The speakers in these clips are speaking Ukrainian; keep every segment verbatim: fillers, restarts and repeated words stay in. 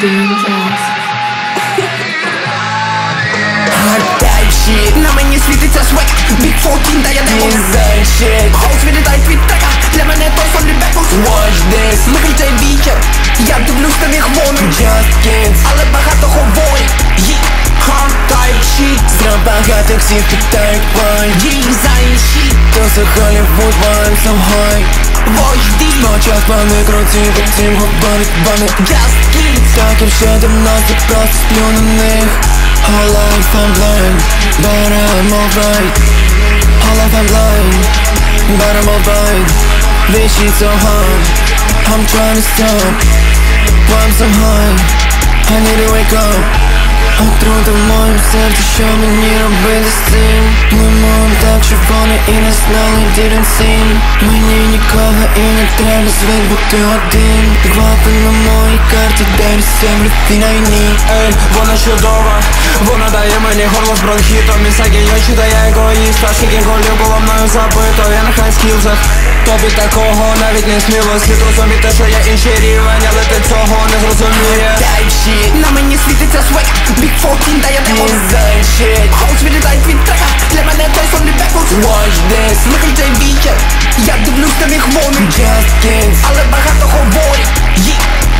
dangerous. Hard shit. На мені світиться свек. Big fourteen дає демо. Shit. House вилітає твіт трека. Для мене то сольний бекус. Watch this. Слухайте вітер. Я дивлюсь на них воно. Just kids. Але багато говорить. Hard type shit. Зря багато всіх питають бай. Дізайн shit. То за Hollywood вайм so high. Вожди! Сейчас баны крути, бутим, баны, баны. Just kids! Таким шедом нас я просто сплю на них. All life I'm blind, but I'm alright. All life I'm blind, but I'm alright. This shit so hard, I'm trying to stop. Why I'm so high, I need to wake up. От труда в моем сердце, что мы не робили с ним. Мы можем так, чего не и нас знали, didn't seem. Мне никого и не треба звать, будто один. Главы на моей карте, there is everything I need. Эй, вона чудова, вона дає мені горло з бронхітом. І всякі ночі, та я егоїст, ваших голів було мною забито. Я на хайскілзах, тобі такого навіть не снилось. Слід розуміти, що я інший рівень, але ти цього не зрозуміє. На мені світиться свек. Big fourteen дає демон. Design shit. House вилітає твіт трека. Для мене той сольний бекус. Watch this. Слухайте вітер. Я дивлюсь на міг вони. Just kids. Але багато говорить.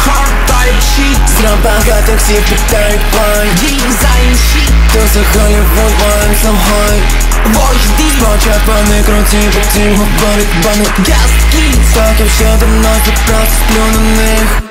Hard type shit. Зря багато всіх питають бай. Design shit. То за Hollywood вайм so high. Watch this. Спочат бани круті, потім говорить бани. Just kids. Так я все давно, я просто сплю на них.